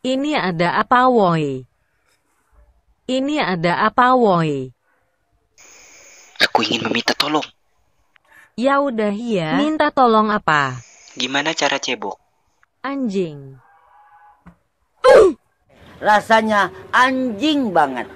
Ini ada apa woi? Ini ada apa woi? Aku ingin meminta tolong. Ya udah ya. Minta tolong apa? Gimana cara cebok? Anjing. Rasanya anjing banget.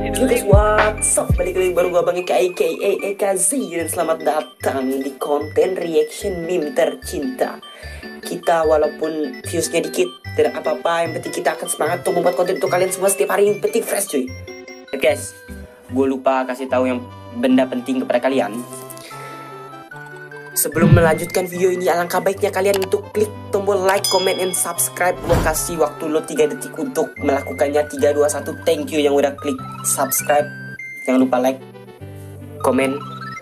Yo guys, what's up? Balik lagi baru gue Abang Eka aka Eka Z. Dan selamat datang di konten reaction meme tercinta kita. Walaupun viewsnya dikit, tidak apa-apa, yang penting kita akan semangat untuk membuat konten untuk kalian semua setiap hari. Yang penting fresh cuy. Guys, gue lupa kasih tahu yang benda penting kepada kalian. Sebelum melanjutkan video ini, alangkah baiknya kalian untuk klik tombol like, comment, and subscribe. Lo kasih waktu lo 3 detik untuk melakukannya. 3, 2, 1, thank you yang udah klik subscribe. Jangan lupa like, comment,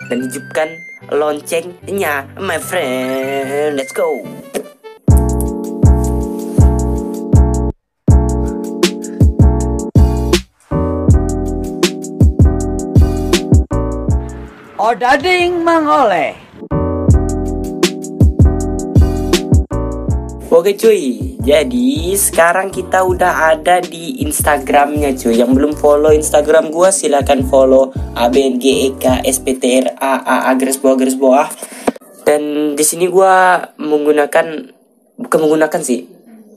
dan hidupkan loncengnya, my friend. Let's go. Odading mengoleh. Oke cuy, jadi sekarang kita udah ada di Instagramnya cuy. Yang belum follow Instagram gua silahkan follow abngeksptraaagresboah. Dan di sini gua menggunakan, bukan menggunakan sih,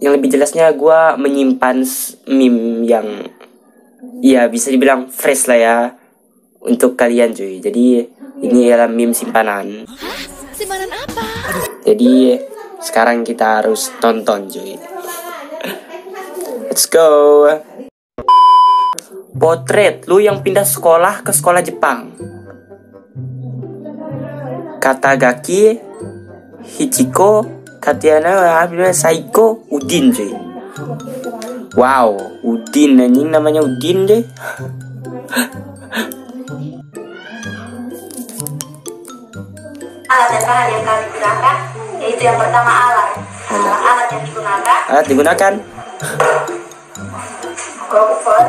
yang lebih jelasnya gua menyimpan meme yang ya bisa dibilang fresh lah ya untuk kalian cuy. Jadi ini adalah meme simpanan. Simpanan apa? Jadi sekarang kita harus tonton cuy. Let's go. Potret lu yang pindah sekolah ke sekolah Jepang. Katagaki, Hichiko, Katiana, Saiko, Udin cuy. Wow, Udin anjing, namanya Udin deh. Alat dan bahan yang kami gunakan yaitu yang pertama alat yang digunakan. Alat digunakan. Kompor.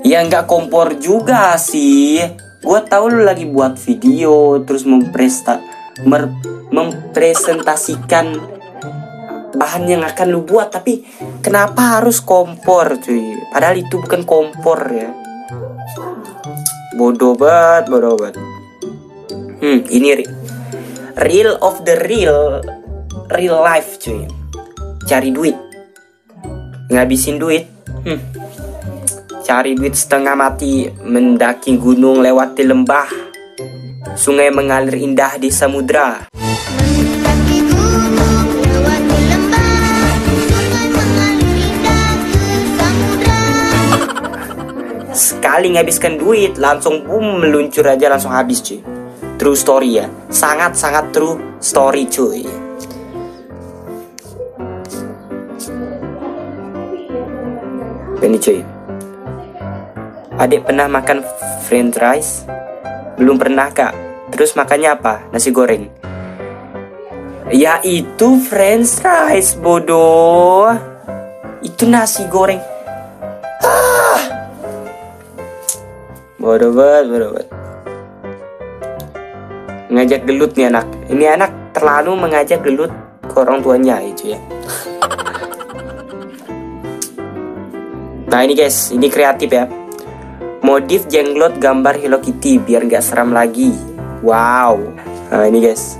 Ya nggak kompor juga sih. Gua tahu lu lagi buat video terus mempresentasikan bahan yang akan lu buat, tapi kenapa harus kompor cuy? Padahal itu bukan kompor ya. Bodoh banget. Ini real of the real life cuy. Cari duit, ngabisin duit. Cari duit setengah mati, mendaki gunung, lewati lembah, sungai mengalir indah di samudra. Sekali nghabiskan duit, langsung boom, meluncur aja langsung habis cuy. True story ya, sangat-sangat true story cuy. Ini cuy, adik pernah makan french fries? Belum pernah kak. Terus makannya apa? Nasi goreng. Ya itu french fries bodoh. Itu nasi goreng. Ah! Bodoh banget. Ngajak gelut nih anak. Ini anak terlalu mengajak gelut ke orang tuanya itu ya. Nah ini guys, ini kreatif ya. Modif jenglot gambar Hello Kitty biar nggak seram lagi. Wow. Nah ini guys,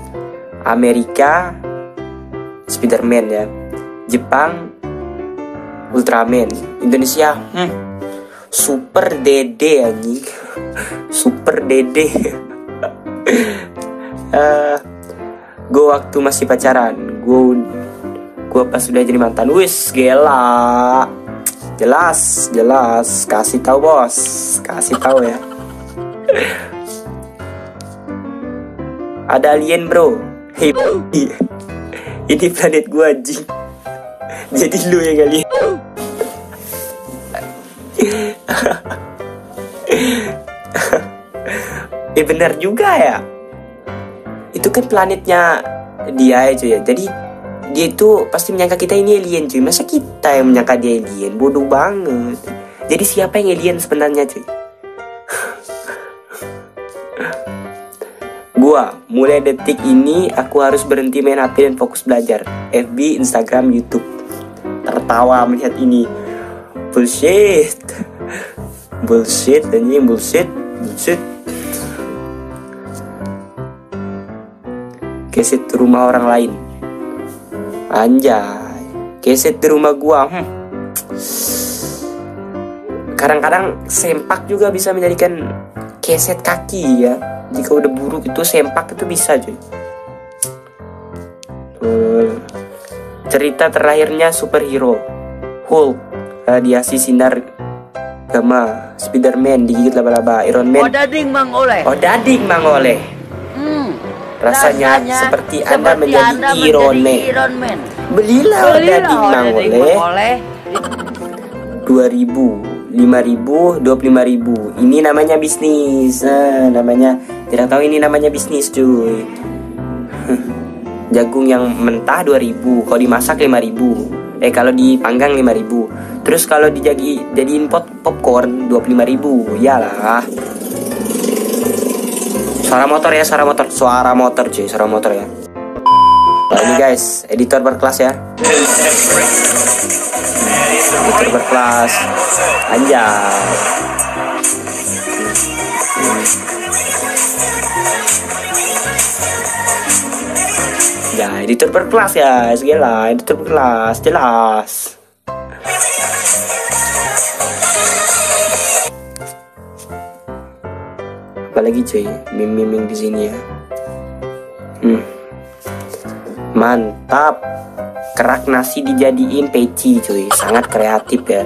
Amerika Spiderman ya, Jepang Ultraman, Indonesia Super Dede anjing. Super Dede. Gue waktu masih pacaran, gue pas udah jadi mantan, wis gila, jelas, kasih tahu bos, kasih tahu ya. Ada alien bro, hei, ini planet gue anjing, jadi lu ya kali. Bener juga ya, itu kan planetnya dia cuy ya. Jadi dia itu pasti menyangka kita ini alien cuy. Masa kita yang menyangka dia alien? Bodoh banget. Jadi siapa yang alien sebenarnya cuy? Mulai detik ini aku harus berhenti main HP dan fokus belajar. FB, Instagram, YouTube. Tertawa melihat ini. Bullshit. Bullshit dan ini bullshit. Bullshit. Keset di rumah orang lain. Anjay. Keset di rumah gua. Kadang-kadang sempak juga bisa menjadikan keset kaki ya. Jika udah buruk itu sempak itu bisa cuy. Cerita terakhirnya superhero Hulk, radiasi sinar gamma, Spiderman digigit laba-laba, Iron Man. Odading mangoleh. Rasanya seperti anda menjadi Iron Man. Belilah Odading mangoleh. 2.000, 5.000, 25.000. Ini namanya bisnis. Tidak tahu ini namanya bisnis cuy. Jagung yang mentah 2.000, kalau dimasak 5.000. Kalau dipanggang 5.000. Terus kalau dijadiin popcorn 25.000. Iyalah. Suara motor ya. Nah, ini guys, editor berkelas. Anjay. Ya, editor berkelas ya, segala editor berkelas, jelas. Apalagi cuy, miming di sini ya. Mantap, kerak nasi dijadiin peci cuy, sangat kreatif ya.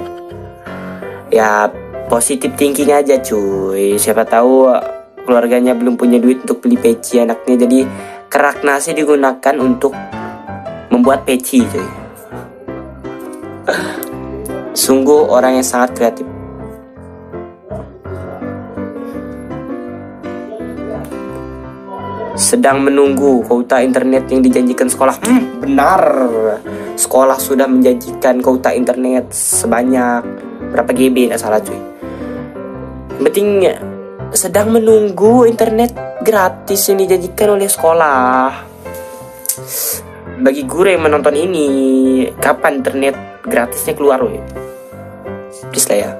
Ya, positif thinking aja cuy, siapa tahu keluarganya belum punya duit untuk beli peci anaknya, jadi kerak nasi digunakan untuk membuat peci cuy. Sungguh orang yang sangat kreatif. Sedang menunggu kuota internet yang dijanjikan sekolah. Benar, sekolah sudah menjanjikan kuota internet sebanyak berapa GB, tidak salah cuy. Yang penting sedang menunggu internet gratis yang dijanjikan oleh sekolah. Bagi guru yang menonton ini, kapan internet gratisnya keluar weh? Please lah ya.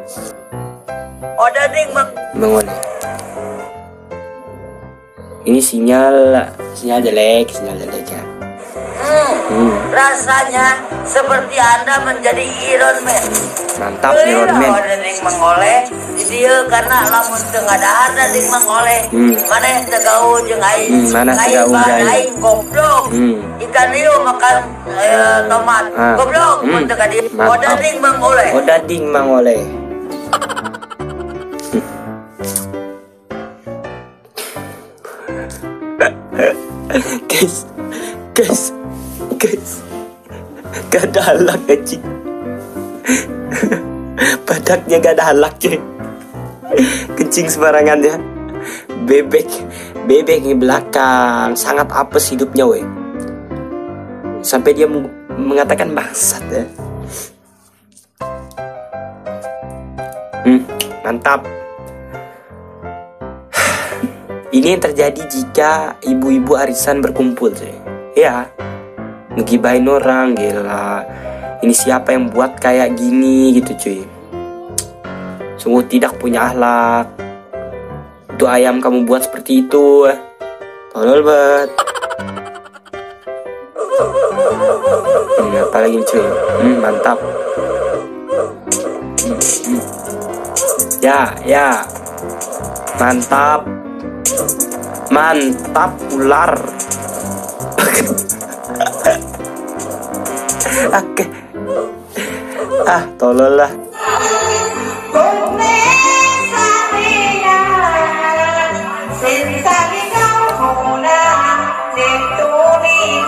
Odading mangoleh. Ini sinyal jelek ya. Rasanya seperti anda menjadi Iron Man. Mantap Iron Man. Odading mangoleh. Dia karena lamun teu ada odading mangoleh. Mana tegau jeung aing. Aing goblok. Ikan ieu makan tomat. Goblok mun teu ka dieu. Odading mangoleh. Guys. Gak ada halak anjing. Badaknya gak ada halak cuy. Kencing sembarangan ya. Bebek di belakang. Sangat apes hidupnya weh. Sampai dia mengatakan bangsat ya. Mantap. Ini yang terjadi jika ibu-ibu arisan berkumpul cuy. Ya, ngegibahin orang, gila. Ini siapa yang buat kayak gini gitu cuy. Sungguh tidak punya akhlak. Itu ayam kamu buat seperti itu. Tolol banget. Apa lagi cuy? Mantap. Ya. Mantap ular. Oke. Tolol lah.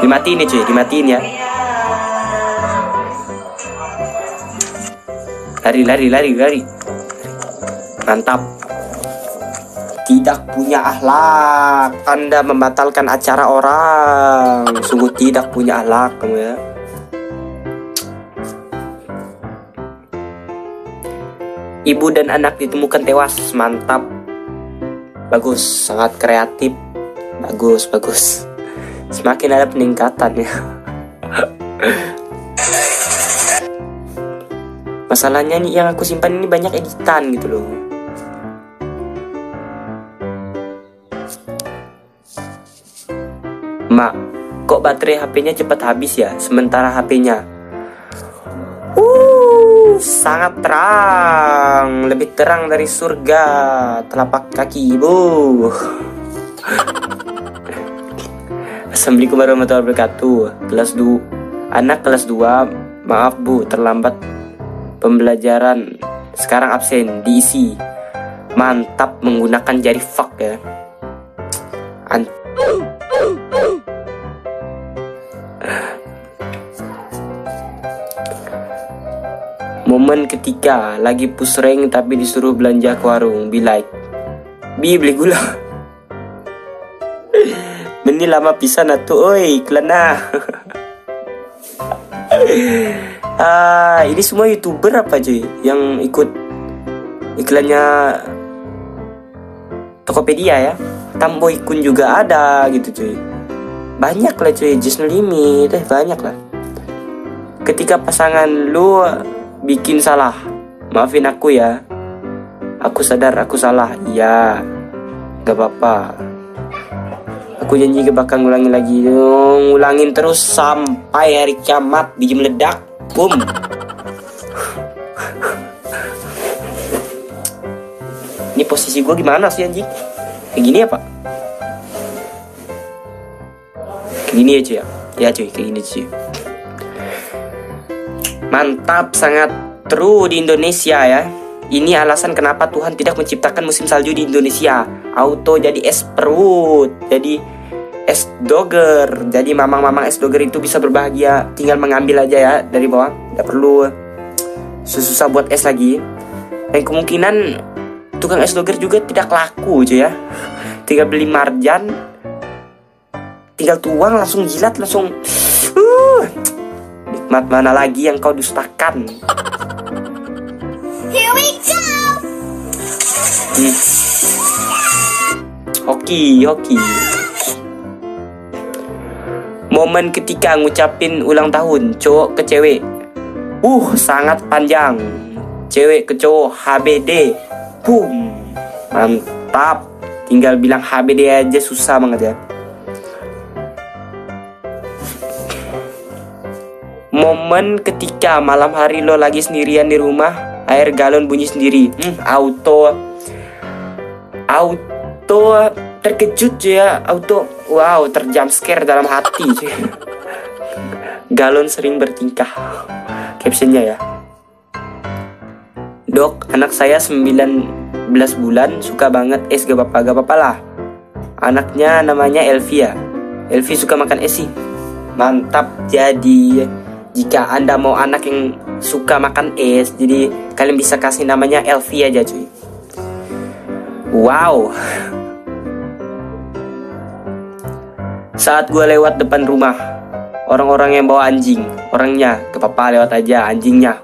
Dimatiin nih cuy, dimatiin ya. Lari. Mantap. Tidak punya akhlak. Anda membatalkan acara orang. Sungguh tidak punya akhlak kamu ya. Ibu dan anak ditemukan tewas. Mantap. Bagus, sangat kreatif. Bagus, bagus. Semakin ada peningkatan ya. Masalahnya nih yang aku simpan ini banyak editan gitu loh. Mak, kok baterai HP-nya cepat habis ya? Sementara HP-nya sangat terang, lebih terang dari surga telapak kaki ibu. Assalamualaikum warahmatullahi wabarakatuh. Anak kelas 2, maaf Bu, terlambat pembelajaran. Sekarang absen, diisi. Mantap menggunakan jari fuck ya. Momen ketika lagi push rank tapi disuruh belanja ke warung, be like, bi beli gula. Meni lama pisan atuh, oi, kelana. Ini semua YouTuber apa cuy yang ikut iklannya Tokopedia ya? Tamboi Kun juga ada gitu cuy. Banyak lah cuy, just no limit, banyak lah. Ketika pasangan lu bikin salah, maafin aku ya, aku sadar aku salah. Iya, gak apa-apa, aku janji gak bakal ngulangin lagi. Ngulangin terus sampai hari kiamat, biji meledak, boom. Ini posisi gue gimana sih anjing? Kayak gini ya pak? Kayak gini ya cuy ya? Ya cuy, kayak gini cuy. Mantap, sangat true di Indonesia ya. Ini alasan kenapa Tuhan tidak menciptakan musim salju di Indonesia. Auto jadi es perut, jadi es doger. Jadi mamang-mamang es doger itu bisa berbahagia. Tinggal mengambil aja ya dari bawah. Tidak perlu susah buat es lagi. Dan kemungkinan tukang es doger juga tidak laku aja ya. Tinggal beli marjan, tinggal tuang, langsung jilat, langsung nikmat mana lagi yang kau dustakan. Here we go. Hoki, hoki. Momen ketika ngucapin ulang tahun cowok ke cewek, sangat panjang. Cewek ke cowok, HBD, boom. Mantap, tinggal bilang HBD aja, susah banget ya. Momen ketika malam hari lo lagi sendirian di rumah, air galon bunyi sendiri, auto terkejut ya, auto wow, terjump scare dalam hati. Galon sering bertingkah, captionnya ya. Dok, anak saya 19 bulan suka banget es, gak apa-apa lah. Anaknya namanya Elvia. Elvi suka makan es sih. Mantap, jadi jika anda mau anak yang suka makan es, jadi kalian bisa kasih namanya Elvia aja cuy. Wow. Saat gue lewat depan rumah, orang-orang yang bawa anjing, orangnya kepapa lewat aja, anjingnya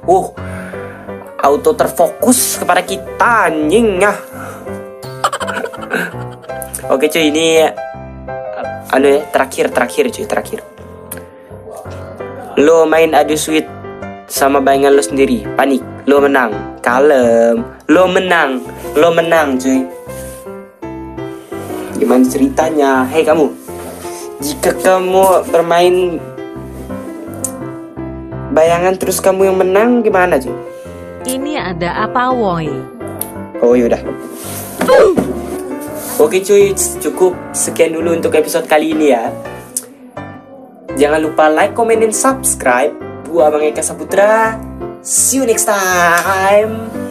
auto terfokus kepada kita, anjingnya. Oke cuy, ini anu ya, terakhir cuy, terakhir. Lo main adu sweet sama bayangan lo sendiri, panik, lo menang, kalem, lo menang cuy. Gimana ceritanya? Hei kamu, jika kamu bermain bayangan terus kamu yang menang, gimana cuy? Ini ada apa woi? Oh yaudah. Oke cuy, cukup sekian dulu untuk episode kali ini ya. Jangan lupa like, comment, dan subscribe. Gua Abang Eka Saputra. See you next time.